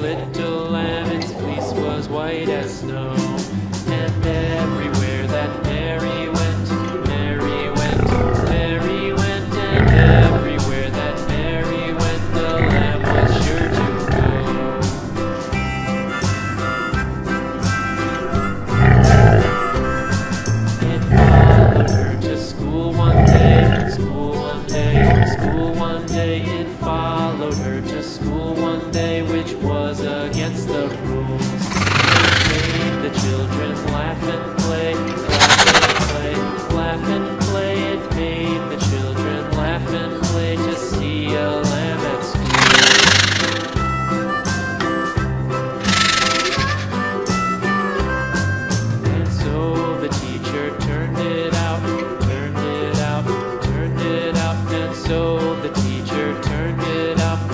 little lamb, its fleece was white as snow. And everywhere that Mary went, Mary went, Mary went. And everywhere that Mary went, the lamb was sure to go. It followed her to school one day, school one day, school one day. It followed her to school one day, which was against the rules. It made the children laugh and play, laugh and play, laugh and play. It made the children laugh and play to see a lamb at school. And so the teacher turned it out, turned it out, turned it out. And so the teacher turned it out.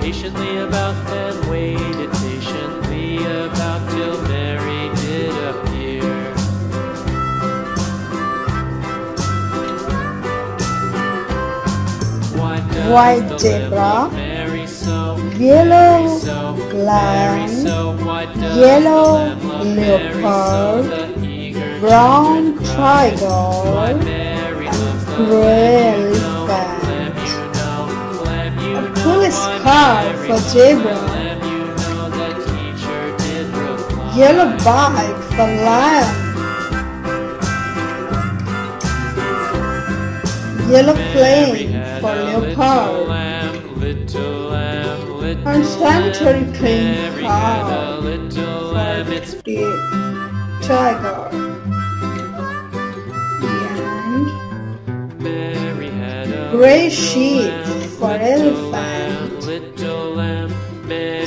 Patiently about and waited patiently about till Mary did appear. Why Deborah? Yellow lamb, yellow leopard, brown tiger, gray elephant. Car for Deborah, yellow bike for lion, yellow plane for leopard, and sanitary pink car for the tiger. Gray sheep for elephant.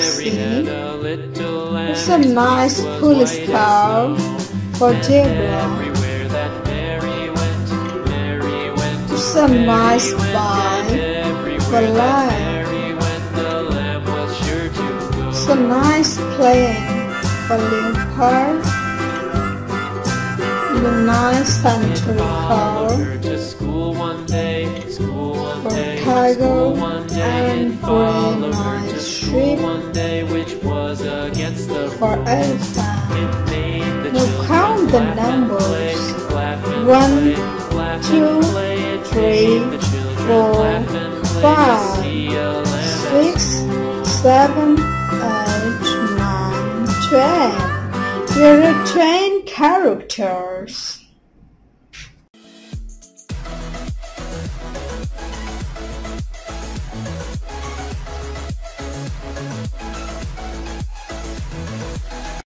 See? It's a nice cool scarf for Deborah. It's a nice bike for lion. It's a nice plane for leopard. And a nice sanitary car. School one day, and followed her to school one day, which was against the rules. Now count the numbers: 1, 2, 3, 4, 5, 6, 7, 8, 9, 10. There are 10 characters.